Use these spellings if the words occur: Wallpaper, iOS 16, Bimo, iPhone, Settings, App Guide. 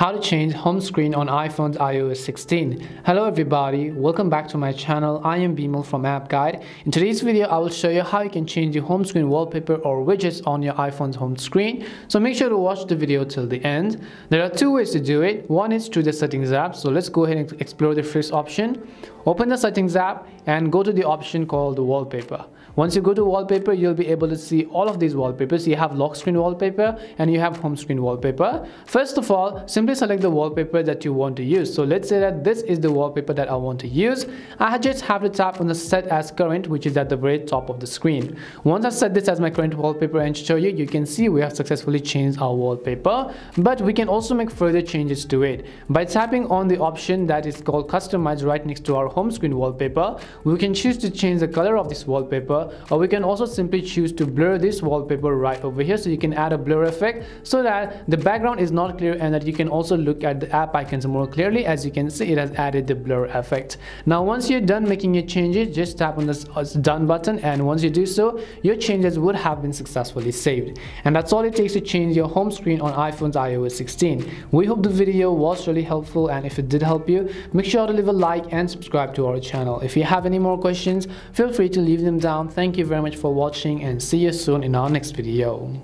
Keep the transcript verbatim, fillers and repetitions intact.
How to change home screen on iPhone's i O S sixteen. Hello everybody, welcome back to my channel. I am Bimo from App Guide. In today's video, I will show you how you can change your home screen wallpaper or widgets on your iPhone's home screen. So make sure to watch the video till the end. There are two ways to do it. One is through the Settings app. So let's go ahead and explore the first option. Open the Settings app and go to the option called Wallpaper. Once you go to Wallpaper, you'll be able to see all of these wallpapers. You have lock screen wallpaper and you have home screen wallpaper. First of all, simply select the wallpaper that you want to use. So let's say that this is the wallpaper that I want to use. I just have to tap on the set as current, which is at the very top of the screen. Once I set this as my current wallpaper and show you, you can see we have successfully changed our wallpaper, but we can also make further changes to it. By tapping on the option that is called customize right next to our home screen wallpaper, we can choose to change the color of this wallpaper, or we can also simply choose to blur this wallpaper right over here. So you can add a blur effect so that the background is not clear and that you can also Also look at the app icons more clearly. As you can see, it has added the blur effect. Now once you're done making your changes, just tap on this done button, and once you do so, your changes would have been successfully saved. And that's all it takes to change your home screen on iPhone's i O S sixteen. We hope the video was really helpful, and if it did help you, make sure to leave a like and subscribe to our channel. If you have any more questions, feel free to leave them down. Thank you very much for watching, and see you soon in our next video.